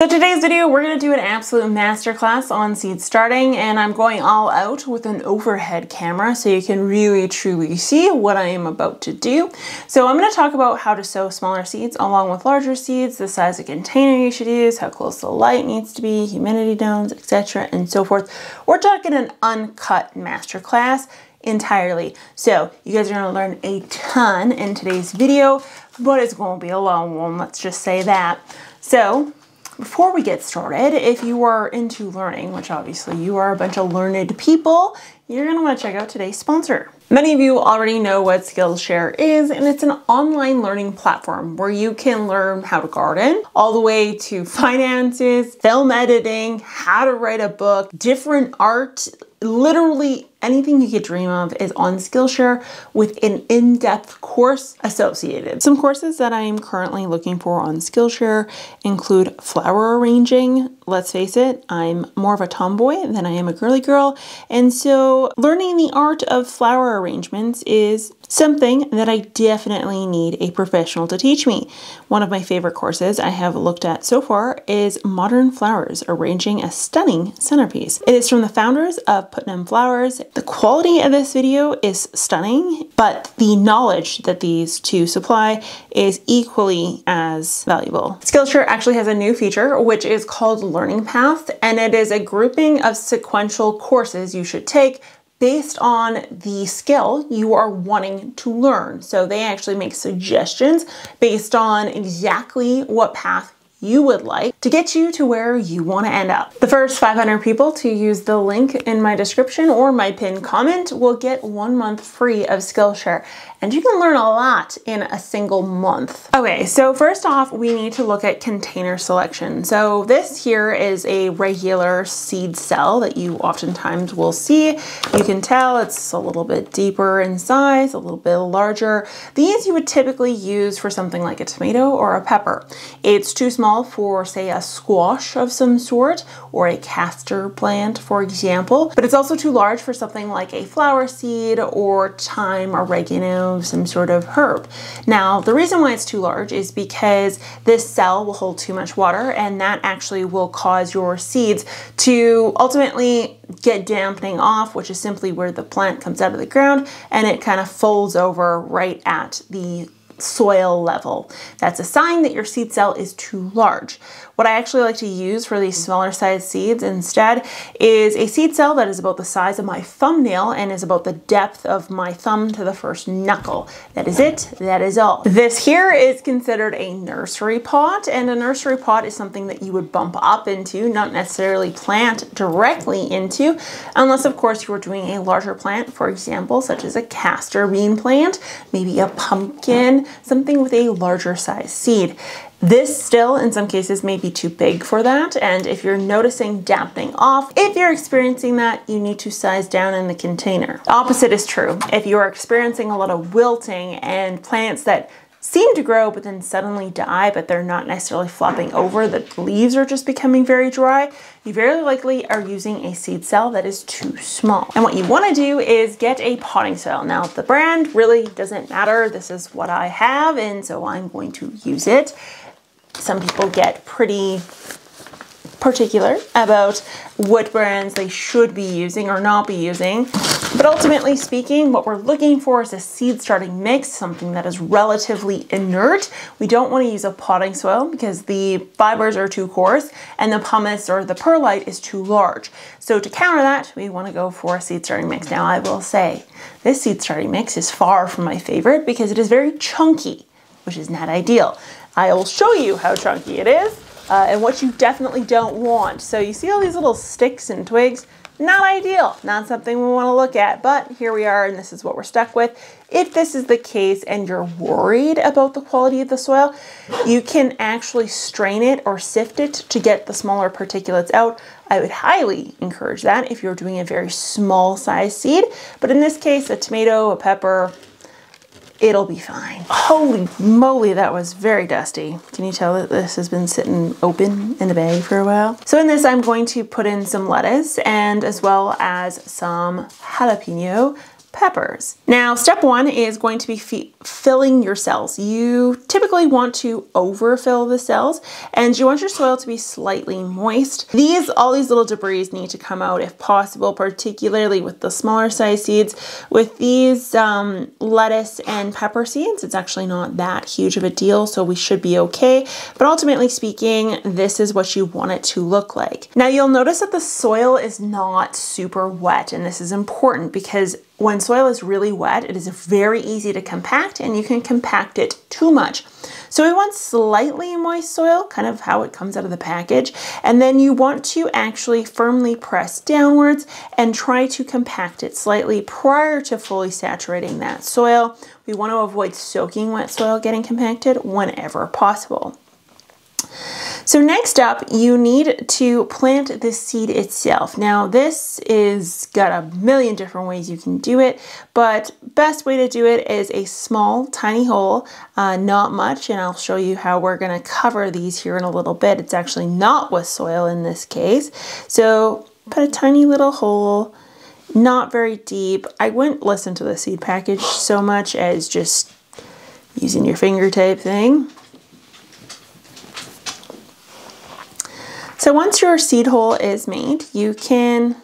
So today's video, we're going to do an absolute masterclass on seed starting, and I'm going all out with an overhead camera so you can really truly see what I am about to do. So I'm going to talk about how to sow smaller seeds along with larger seeds, the size of container you should use, how close the light needs to be, humidity domes, etc. and so forth. We're talking an uncut masterclass entirely. So you guys are going to learn a ton in today's video, but it's going to be a long one, let's just say that. So before we get started, if you are into learning, which obviously you are a bunch of learned people, you're going to want to check out today's sponsor. Many of you already know what Skillshare is, and it's an online learning platform where you can learn how to garden, all the way to finances, film editing, how to write a book, different art, literally anything you could dream of is on Skillshare with an in-depth course associated. Some courses that I am currently looking for on Skillshare include flower arranging. Let's face it, I'm more of a tomboy than I am a girly girl. And so learning the art of flower arrangements is something that I definitely need a professional to teach me. One of my favorite courses I have looked at so far is Modern Flowers, Arranging a Stunning Centerpiece. It is from the founders of Putnam Flowers. The quality of this video is stunning, but the knowledge that these two supply is equally as valuable. Skillshare actually has a new feature, which is called Learning Path, and it is a grouping of sequential courses you should take based on the skill you are wanting to learn. So they actually make suggestions based on exactly what path you would like to get you to where you want to end up. The first 500 people to use the link in my description or my pinned comment will get 1 month free of Skillshare, and you can learn a lot in a single month. Okay, so first off, we need to look at container selection. So this here is a regular seed cell that you oftentimes will see. You can tell it's a little bit deeper in size, a little bit larger. These you would typically use for something like a tomato or a pepper. It's too small for, say, a squash of some sort or a castor plant, for example, but it's also too large for something like a flower seed or thyme, oregano, some sort of herb. Now, the reason why it's too large is because this cell will hold too much water, and that actually will cause your seeds to ultimately get dampening off, which is simply where the plant comes out of the ground and it kind of folds over right at the soil level. That's a sign that your seed cell is too large. What I actually like to use for these smaller sized seeds instead is a seed cell that is about the size of my thumbnail and is about the depth of my thumb to the first knuckle. That is it. That is all. This here is considered a nursery pot, and a nursery pot is something that you would bump up into, not necessarily plant directly into, unless of course you were doing a larger plant, for example, such as a castor bean plant, maybe a pumpkin, something with a larger size seed. This still, in some cases, may be too big for that, and if you're noticing dampening off, if you're experiencing that, you need to size down in the container. The opposite is true. If you are experiencing a lot of wilting and plants that seem to grow but then suddenly die, but they're not necessarily flopping over, the leaves are just becoming very dry, you very likely are using a seed cell that is too small. And what you want to do is get a potting soil. Now, the brand really doesn't matter. This is what I have, and so I'm going to use it. Some people get pretty particular about what brands they should be using or not be using. But ultimately speaking, what we're looking for is a seed starting mix, something that is relatively inert. We don't want to use a potting soil because the fibers are too coarse and the pumice or the perlite is too large. So to counter that, we want to go for a seed starting mix. Now, I will say this seed starting mix is far from my favorite because it is very chunky, which is not ideal. I will show you how chunky it is. And what you definitely don't want. So you see all these little sticks and twigs, not ideal, not something we want to look at, but here we are, and this is what we're stuck with. If this is the case and you're worried about the quality of the soil, you can actually strain it or sift it to get the smaller particulates out. I would highly encourage that if you're doing a very small size seed, but in this case, a tomato, a pepper, it'll be fine. Holy moly, that was very dusty. Can you tell that this has been sitting open in the bag for a while? So in this, I'm going to put in some lettuce and as well as some jalapeno peppers. Now, step one is going to be filling your cells. You typically want to overfill the cells, and you want your soil to be slightly moist. All these little debris need to come out if possible, particularly with the smaller size seeds. With these lettuce and pepper seeds, it's actually not that huge of a deal, so we should be okay. But ultimately speaking, this is what you want it to look like. Now, you'll notice that the soil is not super wet, and this is important because when soil is really wet, it is very easy to compact, and you can compact it too much. So we want slightly moist soil, kind of how it comes out of the package, and then you want to actually firmly press downwards and try to compact it slightly prior to fully saturating that soil. We want to avoid soaking wet soil getting compacted whenever possible. So next up, you need to plant the seed itself. Now, this is got a million different ways you can do it, but best way to do it is a small, tiny hole, not much, and I'll show you how we're gonna cover these here in a little bit. It's actually not with soil in this case. So put a tiny little hole, not very deep. I wouldn't listen to the seed package so much as just using your finger type thing. So once your seed hole is made, you can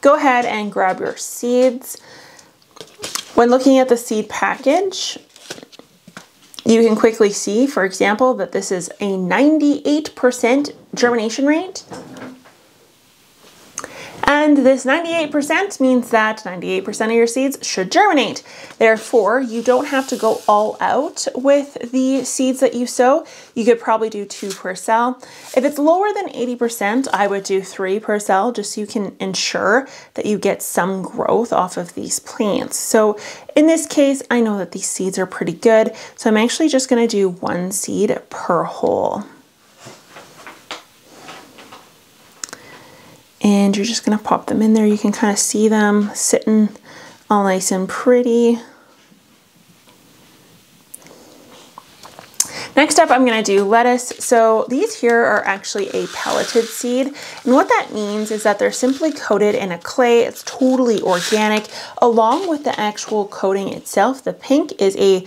go ahead and grab your seeds. When looking at the seed package, you can quickly see, for example, that this is a 98% germination rate. And this 98% means that 98% of your seeds should germinate. Therefore, you don't have to go all out with the seeds that you sow. You could probably do 2 per cell. If it's lower than 80%, I would do 3 per cell, just so you can ensure that you get some growth off of these plants. So in this case, I know that these seeds are pretty good, so I'm actually just gonna do 1 seed per hole. And you're just gonna pop them in there. You can kind of see them sitting all nice and pretty. Next up, I'm gonna do lettuce. So these here are actually a pelleted seed. And what that means is that they're simply coated in a clay. It's totally organic. Along with the actual coating itself, the pink is a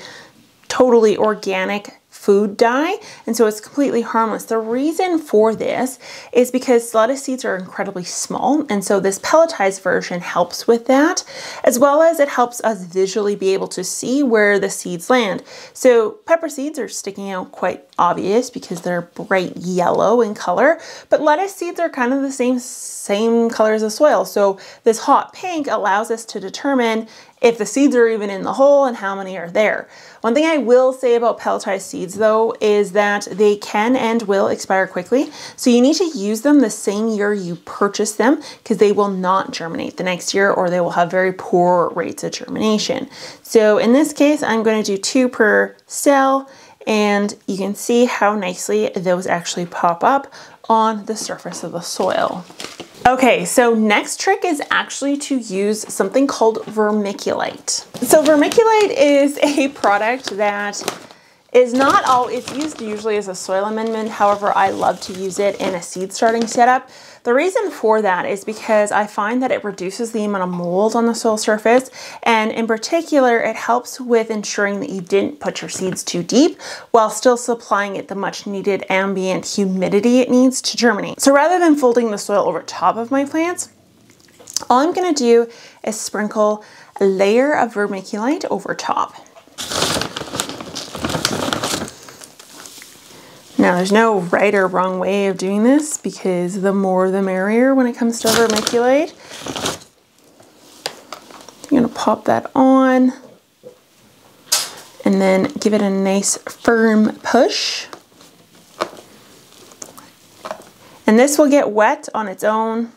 totally organic food dye, and so it's completely harmless. The reason for this is because lettuce seeds are incredibly small, and so this pelletized version helps with that, as well as it helps us visually be able to see where the seeds land. So pepper seeds are sticking out quite obvious because they're bright yellow in color, but lettuce seeds are kind of the same color as the soil, so this hot pink allows us to determine if the seeds are even in the hole and how many are there. One thing I will say about pelletized seeds though is that they can and will expire quickly. So you need to use them the same year you purchase them, because they will not germinate the next year, or they will have very poor rates of germination. So in this case, I'm going to do 2 per cell, and you can see how nicely those actually pop up on the surface of the soil. Okay, so next trick is actually to use something called vermiculite. So vermiculite is a product that is not always used usually as a soil amendment. However, I love to use it in a seed starting setup. The reason for that is because I find that it reduces the amount of mold on the soil surface, and in particular, it helps with ensuring that you didn't put your seeds too deep while still supplying it the much needed ambient humidity it needs to germinate. So rather than folding the soil over top of my plants, all I'm gonna do is sprinkle a layer of vermiculite over top. Now, there's no right or wrong way of doing this, because the more the merrier when it comes to vermiculite. I'm gonna pop that on and then give it a nice firm push. And this will get wet on its own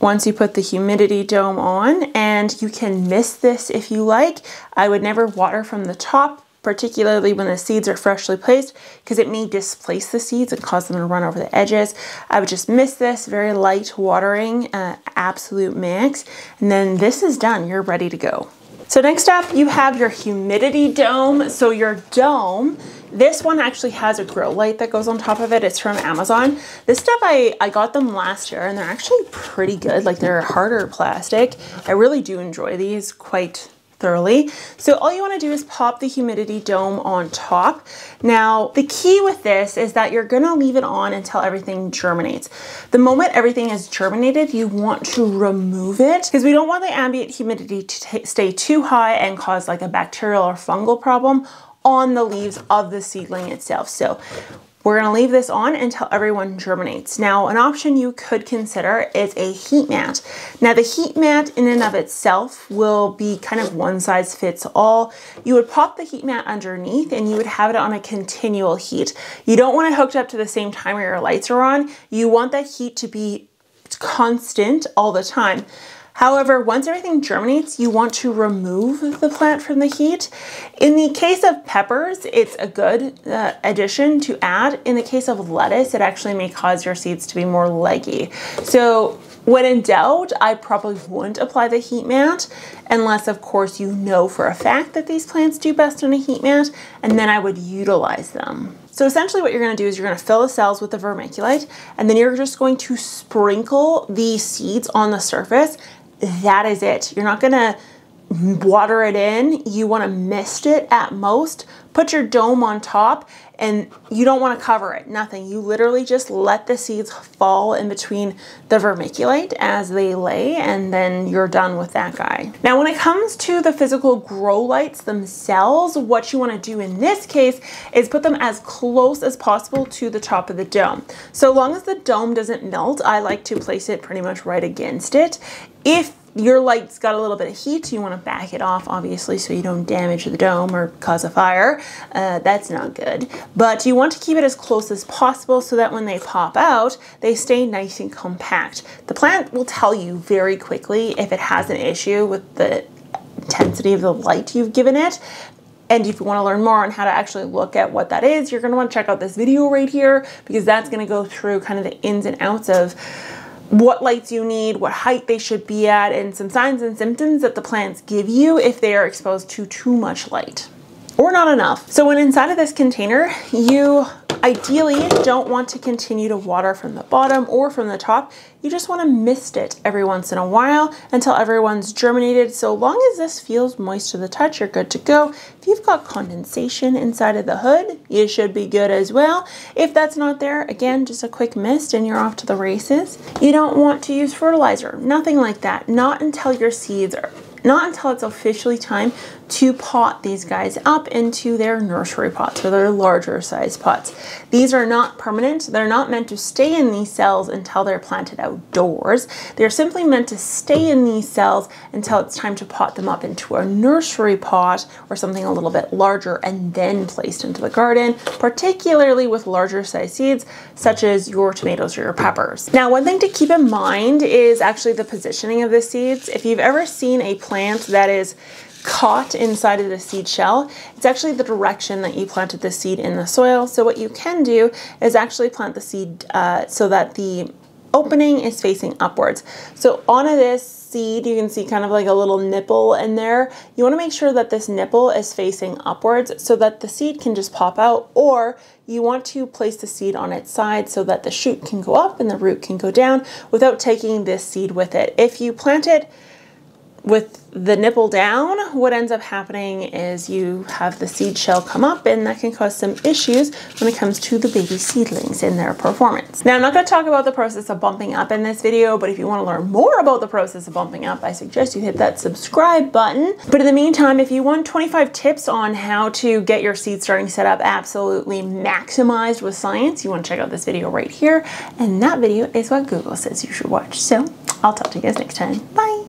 once you put the humidity dome on, and you can mist this if you like. I would never water from the top, particularly when the seeds are freshly placed, because it may displace the seeds and cause them to run over the edges. I would just mist this, very light watering, absolute max, and then this is done. You're ready to go. So next up, you have your humidity dome. So your dome, this one actually has a grow light that goes on top of it. It's from Amazon. This stuff, I got them last year and they're actually pretty good. Like, they're harder plastic. I really do enjoy these quite thoroughly. So all you want to do is pop the humidity dome on top. Now, the key with this is that you're going to leave it on until everything germinates. The moment everything is germinated, you want to remove it because we don't want the ambient humidity to stay too high and cause like a bacterial or fungal problem on the leaves of the seedling itself. So we're going to leave this on until everyone germinates. Now, an option you could consider is a heat mat. Now, the heat mat in and of itself will be kind of one size fits all. You would pop the heat mat underneath and you would have it on a continual heat. You don't want it hooked up to the same timer your lights are on. You want that heat to be constant all the time. However, once everything germinates, you want to remove the plant from the heat. In the case of peppers, it's a good addition to add. In the case of lettuce, it actually may cause your seeds to be more leggy. So when in doubt, I probably wouldn't apply the heat mat unless, of course, you know for a fact that these plants do best on a heat mat, and then I would utilize them. So essentially what you're going to do is you're going to fill the cells with the vermiculite, and then you're just going to sprinkle the seeds on the surface. That is it. You're not going to water it in. You want to mist it at most. Put your dome on top and you don't want to cover it, nothing. You literally just let the seeds fall in between the vermiculite as they lay, and then you're done with that guy. Now, when it comes to the physical grow lights themselves, what you want to do in this case is put them as close as possible to the top of the dome. So long as the dome doesn't melt, I like to place it pretty much right against it. If your light's got a little bit of heat, you want to back it off, obviously, so you don't damage the dome or cause a fire. That's not good. But you want to keep it as close as possible so that when they pop out, they stay nice and compact. The plant will tell you very quickly if it has an issue with the intensity of the light you've given it. And if you want to learn more on how to actually look at what that is, you're going to want to check out this video right here, because that's going to go through kind of the ins and outs of what lights you need, what height they should be at, and some signs and symptoms that the plants give you if they are exposed to too much light or not enough. So when inside of this container, you ideally don't want to continue to water from the bottom or from the top. You just want to mist it every once in a while until everyone's germinated. So long as this feels moist to the touch, you're good to go. If you've got condensation inside of the hood, you should be good as well. If that's not there, again, just a quick mist and you're off to the races. You don't want to use fertilizer, nothing like that. Not until your seeds are, not until it's officially time to pot these guys up into their nursery pots or their larger size pots. These are not permanent. They're not meant to stay in these cells until they're planted outdoors. They're simply meant to stay in these cells until it's time to pot them up into a nursery pot or something a little bit larger and then placed into the garden, particularly with larger size seeds such as your tomatoes or your peppers. Now, one thing to keep in mind is actually the positioning of the seeds. If you've ever seen a plant that is caught inside of the seed shell, it's actually the direction that you planted the seed in the soil. So what you can do is actually plant the seed so that the opening is facing upwards. So onto this seed, you can see kind of like a little nipple in there. You want to make sure that this nipple is facing upwards so that the seed can just pop out, or you want to place the seed on its side so that the shoot can go up and the root can go down without taking this seed with it. If you plant it with the nipple down, what ends up happening is you have the seed shell come up, and that can cause some issues when it comes to the baby seedlings and their performance. Now, I'm not going to talk about the process of bumping up in this video, but if you want to learn more about the process of bumping up, I suggest you hit that subscribe button. But in the meantime, if you want 25 tips on how to get your seed starting setup absolutely maximized with science, you want to check out this video right here. And that video is what Google says you should watch. So I'll talk to you guys next time. Bye.